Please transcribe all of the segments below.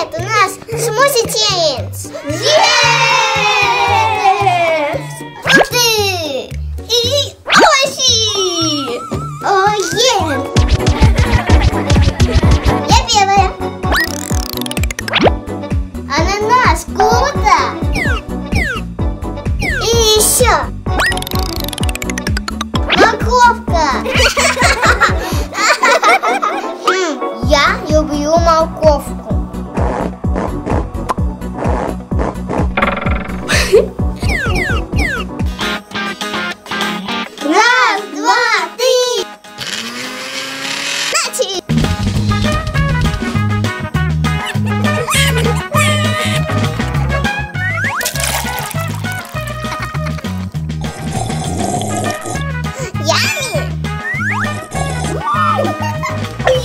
Нет, у нас смузи челлендж. Yes! Фрукты и овощи. Я первая. Ананас, круто. И еще. Морковка. Я люблю морковку. Раз, два, три. Начали. Ями.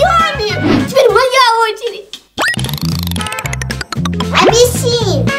Ями. Теперь моя очередь. Апельсин.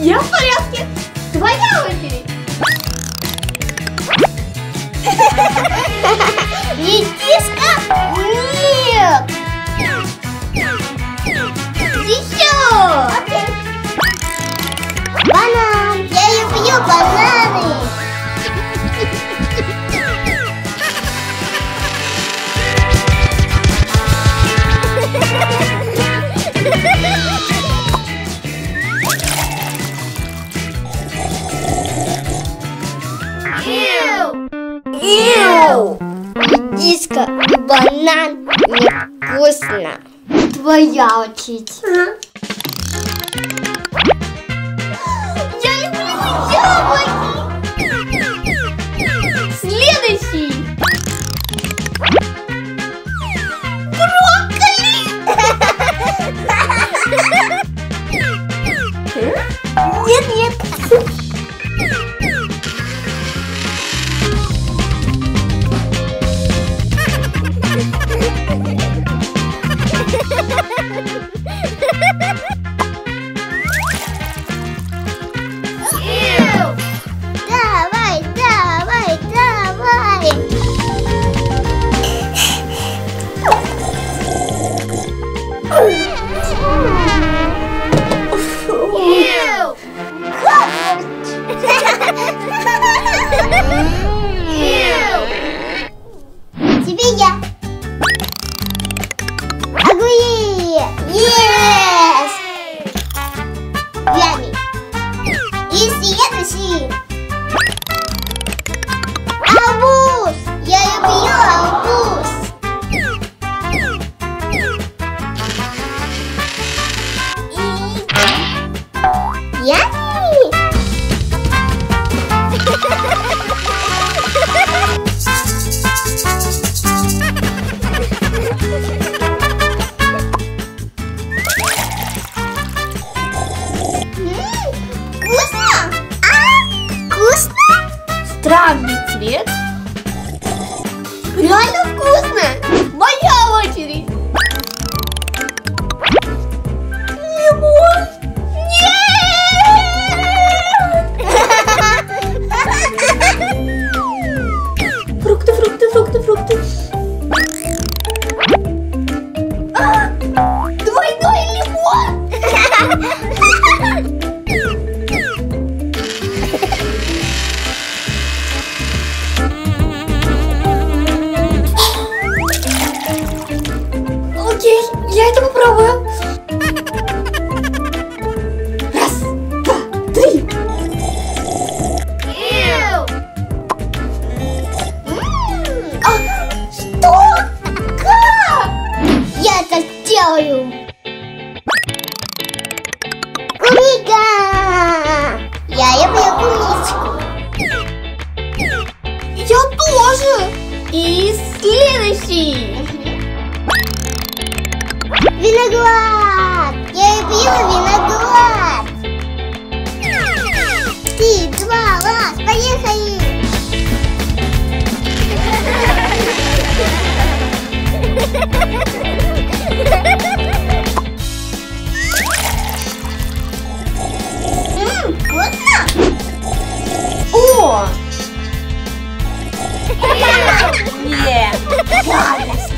Я в порядке. Твоя очередь. Редиска? Нет. Еще. Банан. Я люблю бананы. Редиска, банан, невкусно. Твоя очередь. Я люблю яблоки. Следующий. Брокколи. Нет. Странный цвет. Реально вкусно. Моя очередь. Лимон. Нет. Фрукты. Двойной лимон. Я это попробую. Раз, два, три. y следующий. Виноград. Я вижу виноград. 3, 2, 1, поехали. Вкусно? О! Нет! Ладно!